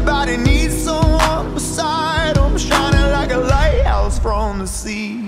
Everybody needs someone beside them, shining like a lighthouse from the sea.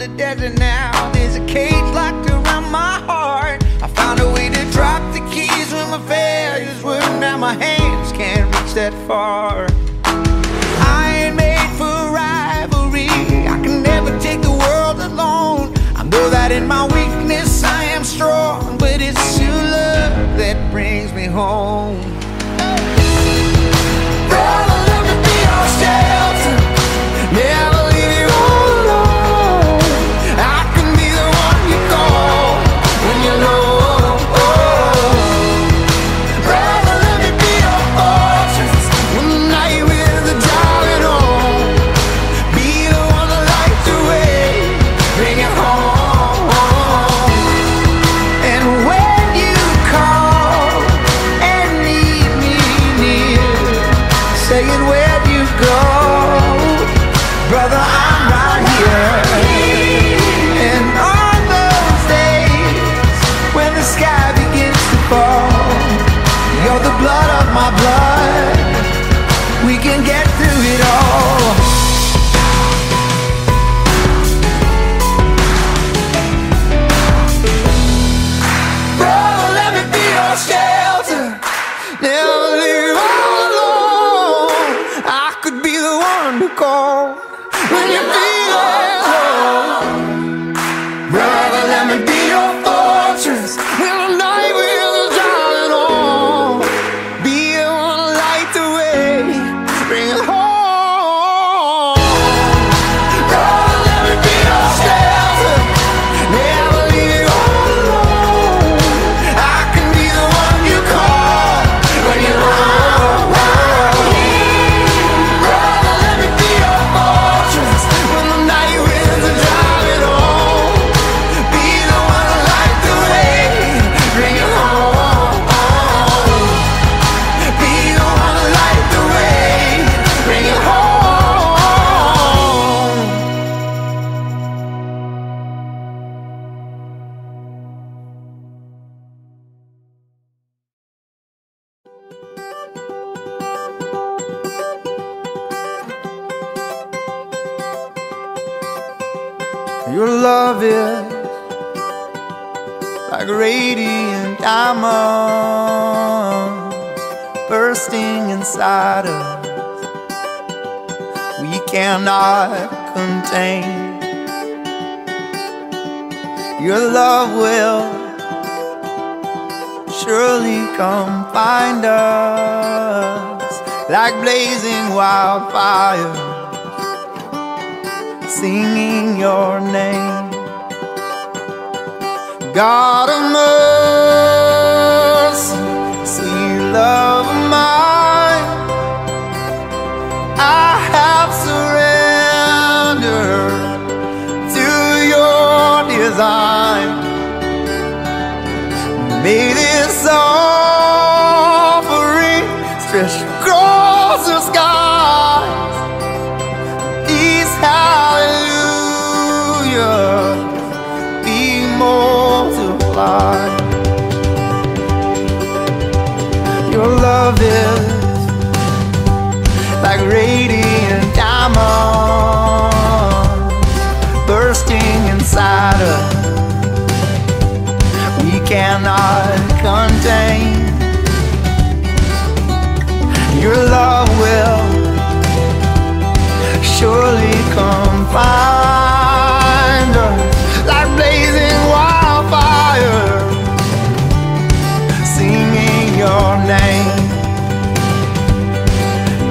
The desert now, there's a cage locked around my heart. I found a way to drop the keys when my failures were. Now my hands can't reach that far. I ain't made for rivalry, I can never take the world alone. I know that in my weakness I am strong, but it's your love that brings me home. Where'd you go, brother? I'm right here. And on those days when the sky begins to fall, you're the blood of my blood. We can get through it all. Brother, let me be your shelter. Never leave all alone. I could be the one to call when you feel at home. Brother, let me be your fortress in the night with a darling on. Be the one to light the way, bring it home. Brother, let me be your shelter. Never leave you all alone. I can be the one you call when you're home. Brother, let me be your fortress when the night winds are driving on. Be the one to light the way, bring it home. Be the one to light the way, bring it home. Your love is like radiant diamonds bursting inside us. We cannot contain. Your love will surely come find us like blazing wildfire, singing your name. God of mercy, sweet love of mine, I have surrendered to your design. May this offering stretch across the skies. These hallelujah be multiplied. Your love is like radiant diamonds bursting inside us. We cannot contain. Your love will surely come find us like blazing wildfire, singing your name.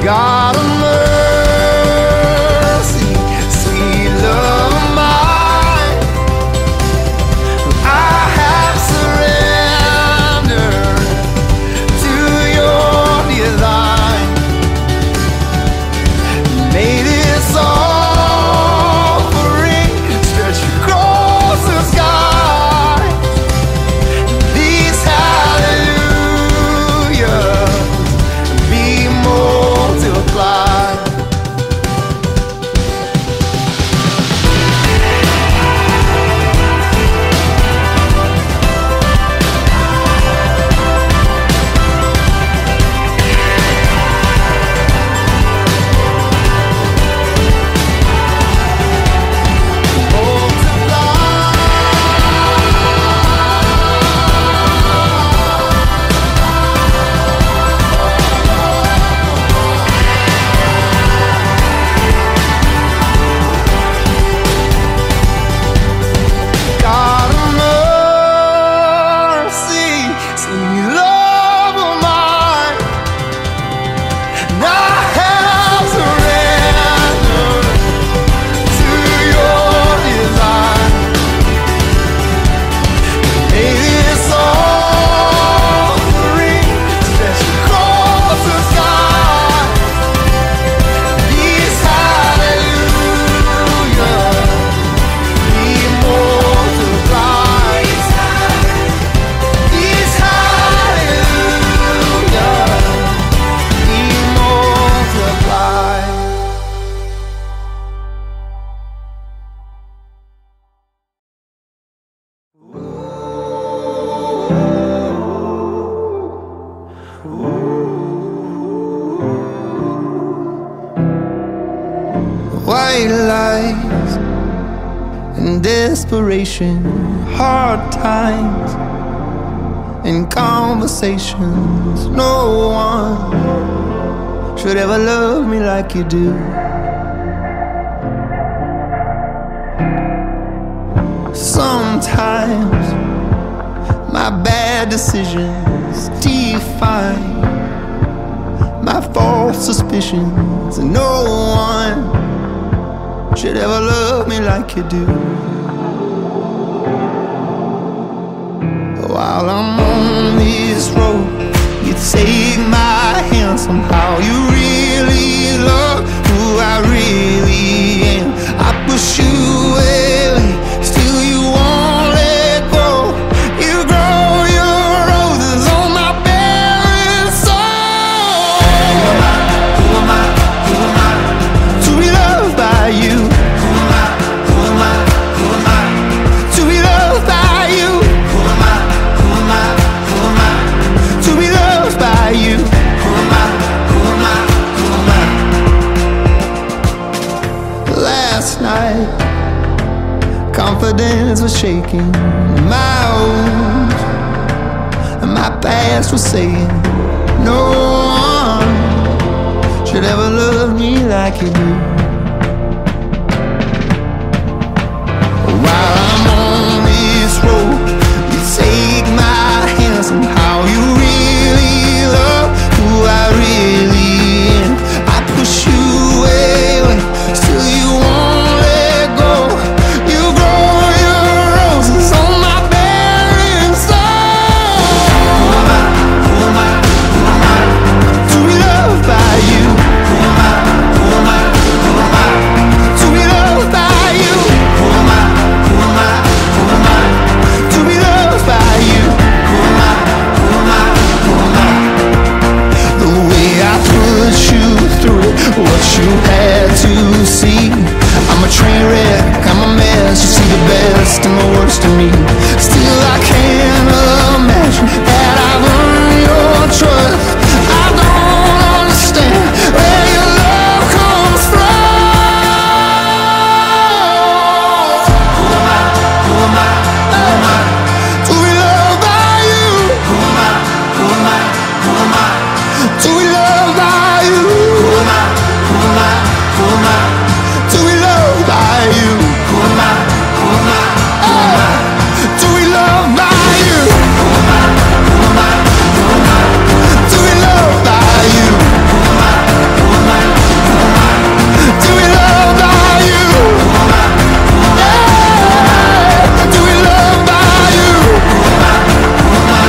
God of mercy, sweet love of mine, I have surrendered to your design. white lies and desperation, hard times and conversations. No one should ever love me like you do. Sometimes my bad decisions define my false suspicions, and no one should ever love me like you do. While I'm on this road, you take my hand somehow. You really love who I really am. I push you away. Confidence was shaking, my wounds and my past was saying, no one should ever love me like you do. While I'm on this road, you take my hand somehow. You really love who I really am. I push you away, still you won't. What you had to see, I'm a train wreck, I'm a mess. You see the best and the worst in me. Still I can't imagine that I've earned your trust. I don't understand where your love comes from. Who am I, who am I, who am I, to be loved by you? Who am I, who am I, who am I, to be loved by you? Who am I? Who am I to be loved by you? Who am I? Who am I? Who am I to be loved by you? Who am I? Who am I? Who am I to be loved by you? Who am I? Who am I? Who am I to be loved by you?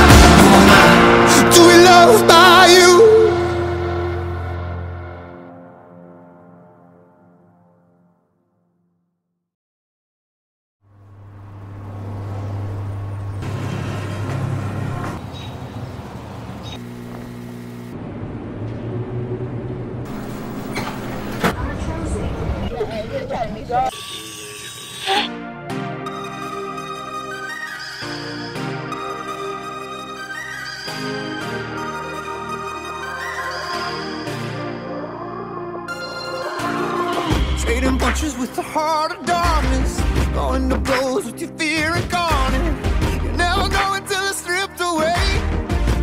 Who am I? Who am I to be loved by you? Who am I? Who am I? Who am I to be loved by you? Trading punches with the heart of darkness, going to blows with your fear and corner. You're never going till it's stripped away,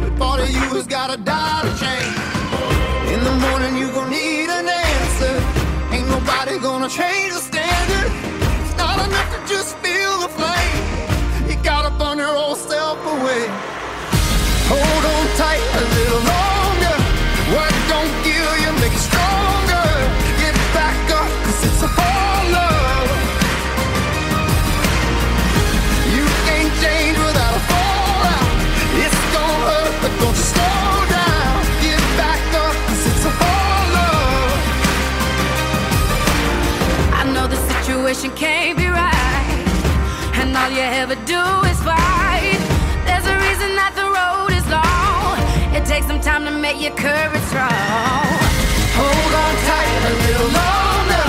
but part of you has gotta die to change. In the morning you gon' need an answer, ain't nobody gonna change the standard. It's not enough to just feel the flame, you gotta burn your old self away. Hold on tight a little longer, what don't kill you make you stronger. Get back up, cause it's a fall love. You can't change without a fallout. It's gonna hurt, but don't you slow down. Get back up, cause it's a fall love. I know the situation can't be right, and all you ever do is fight. There's a reason that the road is long, it takes some time to make your courage strong. Hold on tight a little longer,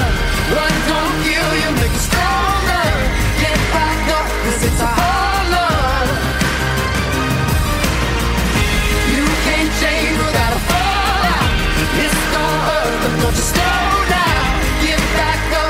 what don't kill you make you stronger. Get back up, cause it's a hard love. You can't change without a fallout. It's gonna hurt, but don't you slow down. Get back up.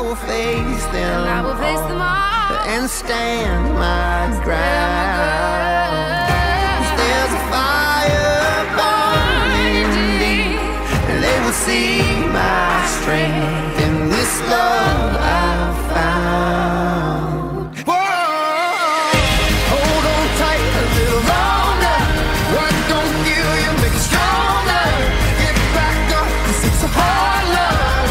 I will face them, and I will face them all, and stand my ground. Cause there's a fire burning in me, and they will see my strength in this love I've found. Whoa, hold on tight a little longer. What don't kill you, make it stronger. Get back up, cause it's a hard love.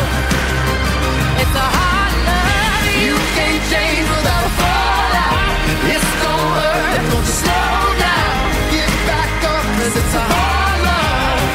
It's a hard love. You can't change without a fallout. It's gonna hurt, don't you slow down. Get back up, cause it's a hard love.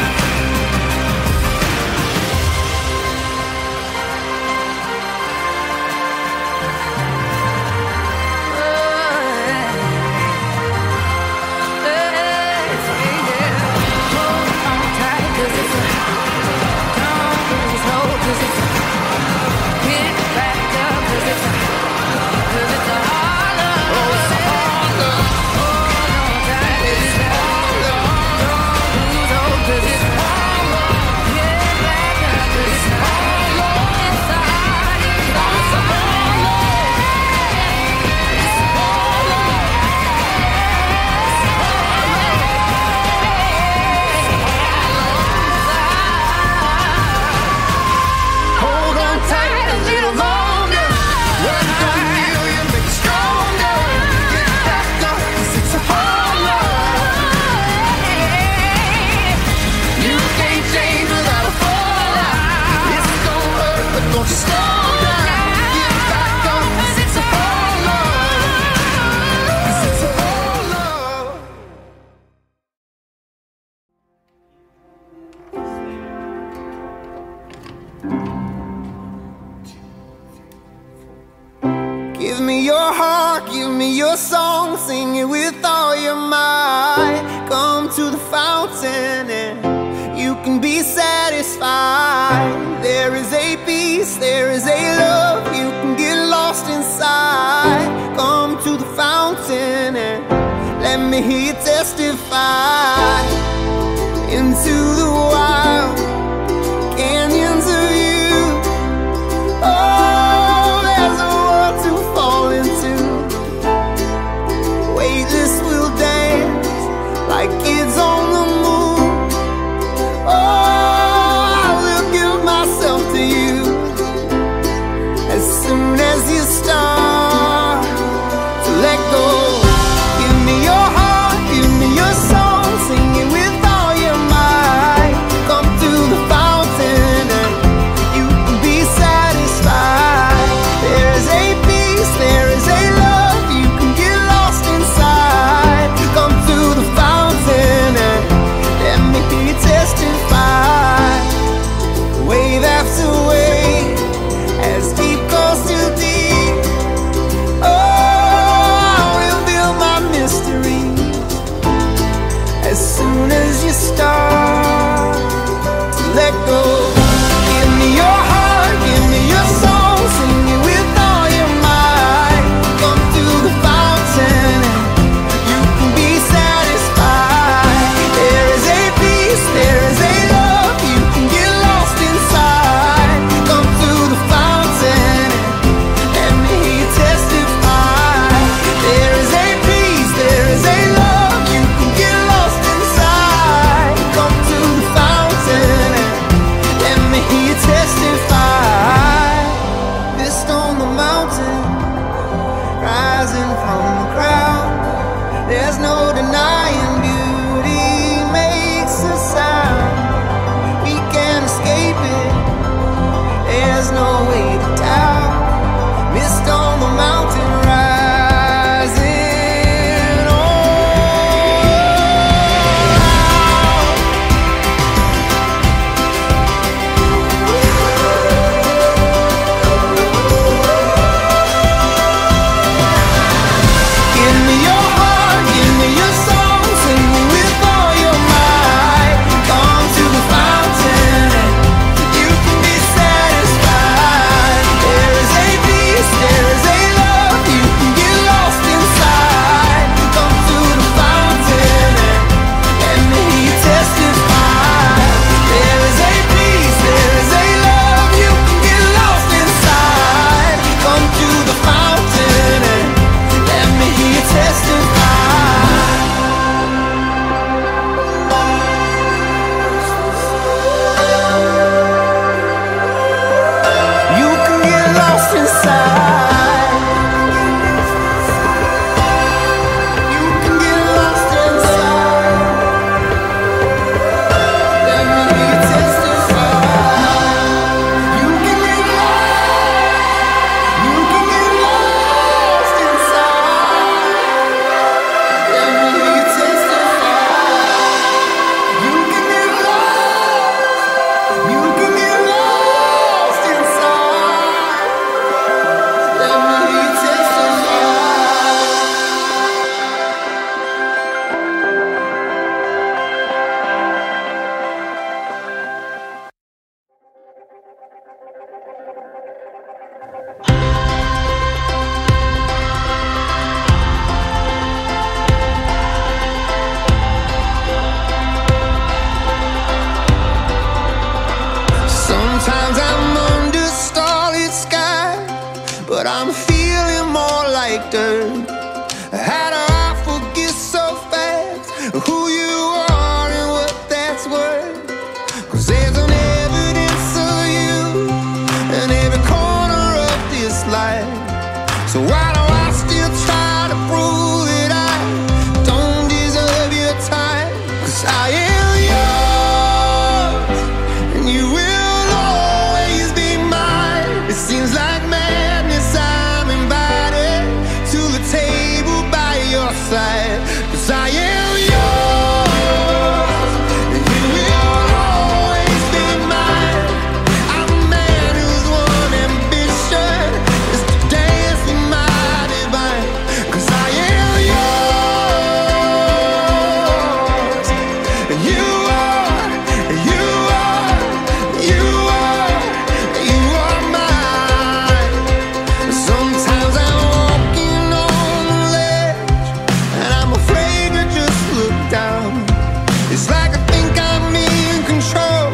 Give me your heart, give me your song, sing it with all your might. Come to the fountain and you can be satisfied. There is a peace, there is a love, you can get lost inside. Come to the fountain and let me hear you testify. Into the wild canyons of you, oh, to let go. Give me your heart, give me your song, sing it with Sometimes I'm under starlit sky, but I'm feeling more like dirt. How do I forget so fast who you are and what that's worth? 'Cause there's an evidence of you in every corner of this life. So why do I still try to prove that I don't deserve your time? 'Cause I am yours and you will seems like madness. I'm invited to the table by your side, 'cause I am yours and you will always be mine. I'm a man whose one ambition is to dance with my divine, 'cause I am yours and you are, you are, you are, you are mine. Sometimes I'm walking on the ledge and I'm afraid to just look down. It's like I think I'm in control,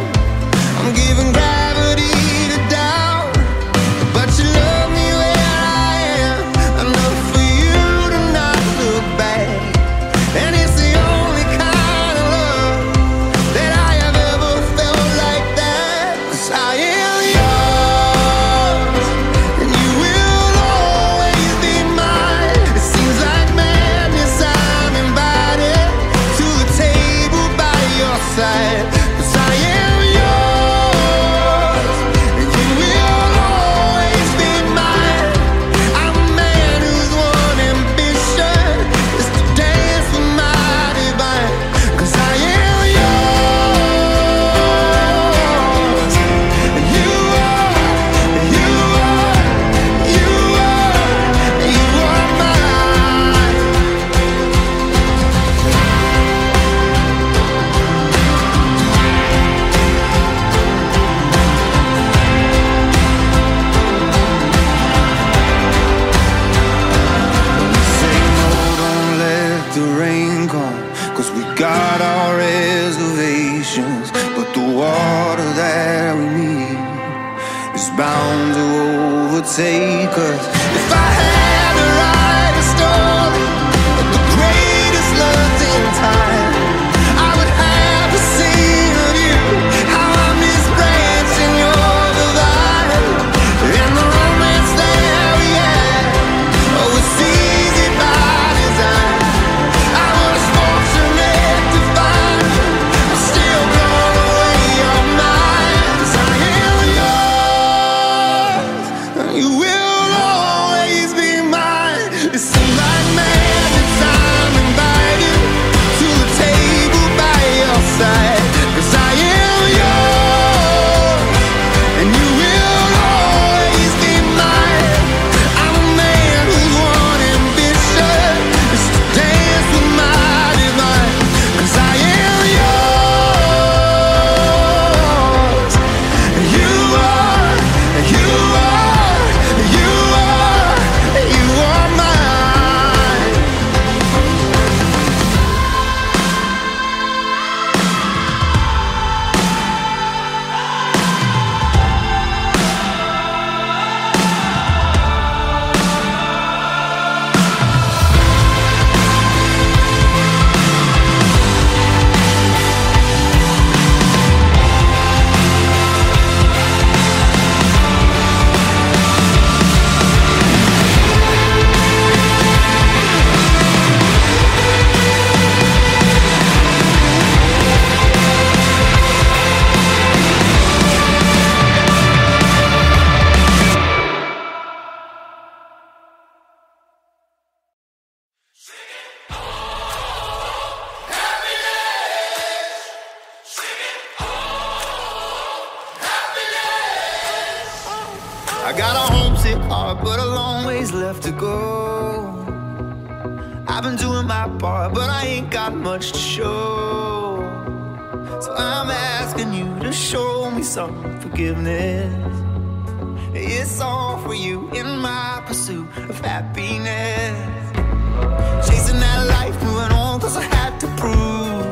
I'm giving gravity to doubt. But you love me where I am, enough for you to not look back. And it's the only kind of love that I have ever felt like that, 'cause I am yours and you will side. Got our reservations, but the water that we need is bound to overtake us. If I had to write a story of the greatest love in time, I would have to sing of you, how I miss branching your divine. And the romance that we had, oh, it's easy by design. I was fortunate I got a homesick heart, but a long ways left to go. I've been doing my part, but I ain't got much to show. So I'm asking you to show me some forgiveness. It's all for you in my pursuit of happiness. Chasing that life, moving on, 'cause I had to prove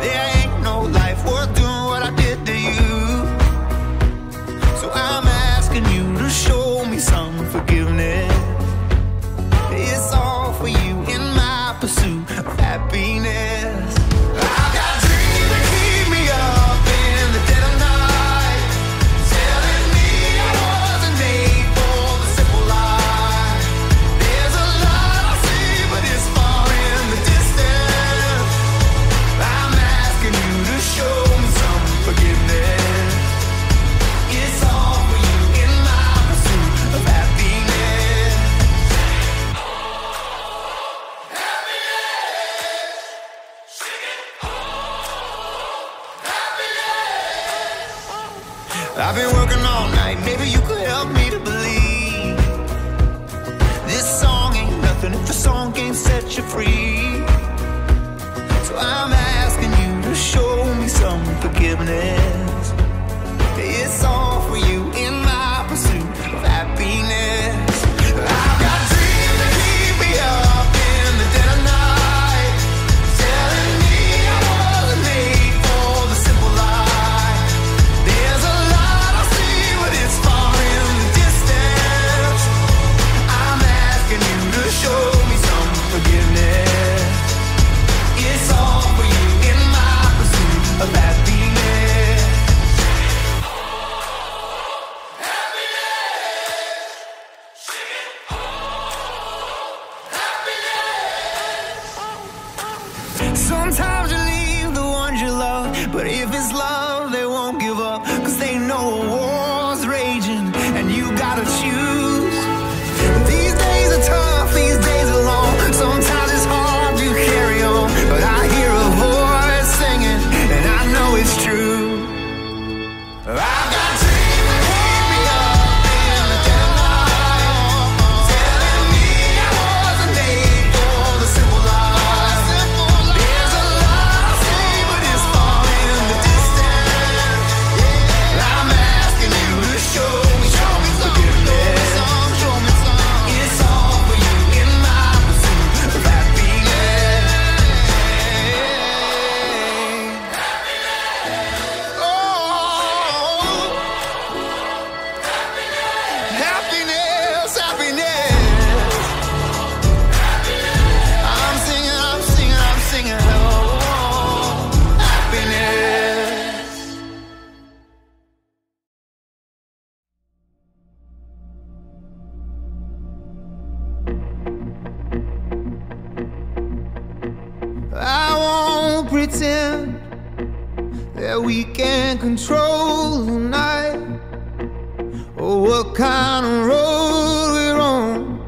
there ain't no life worth doing what I did to you. So I'm asking you to show me some forgiveness. It's all for you in my pursuit of happiness. I've got dreams that keep me up in the dead of night. I've been working all night, maybe you could help me to believe this song ain't nothing if the song can't set you free. So I'm asking you to show me some forgiveness. It's all for you in my pursuit of happiness. I've got dreams that keep me up in the dead of night, telling me I wasn't made for the simple life. Sometimes you leave the ones you love, but if it's love, they won't give up, 'cause they know a war's raging, and you gotta choose. These days are tough, these days are long, sometimes it's hard to carry on, but I hear a voice singing, and I know it's true. I've got to pretend that we can't control the night, or what kind of road we're on,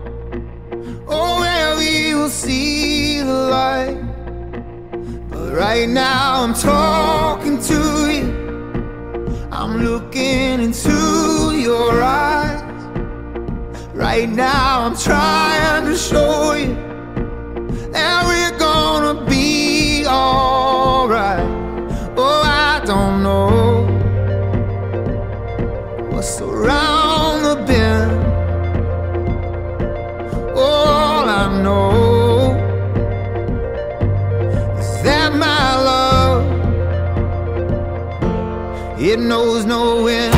or where we will see the light. But right now I'm talking to you, I'm looking into your eyes. Right now I'm trying to show you that we're gonna be alright. Oh, I don't know what's around the bend. All I know is that my love, it knows no end.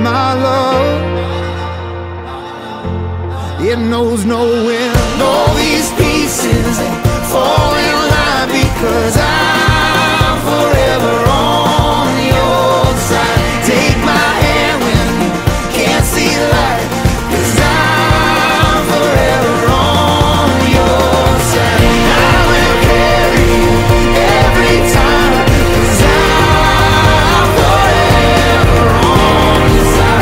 My love, it knows no end. And all these pieces fall in line because I'm forever on your side. Take my hand when you can't see light, because I'm forever on your side. And I will carry you every time, because I'm forever on your side.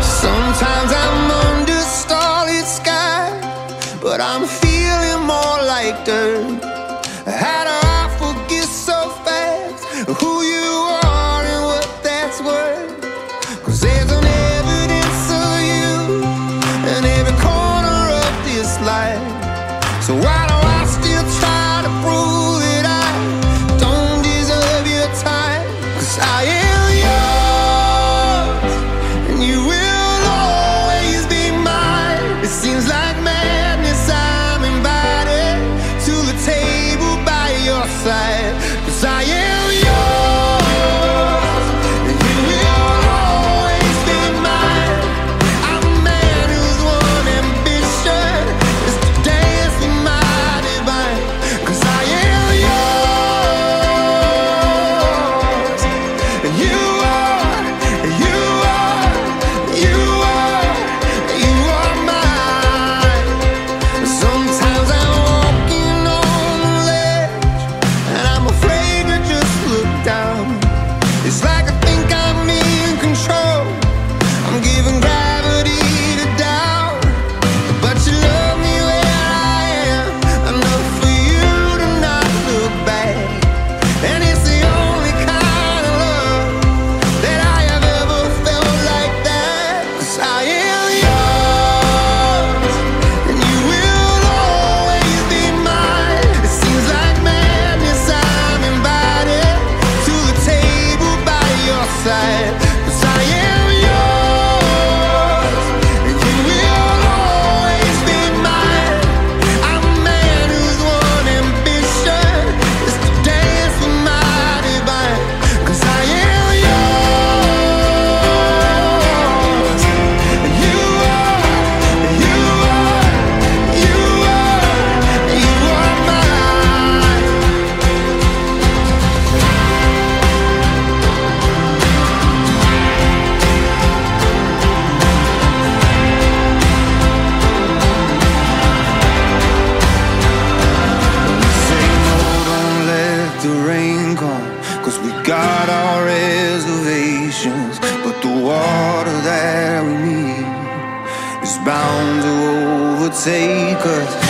Sometimes I'm under starlit sky, but I'm feeling more like dirt. How do I forget so fast who you are and what that's worth? 'Cause there's an evidence of you in every corner of this life. So why do I still try to prove that I don't deserve your time? 'Cause I am bound to overtake us.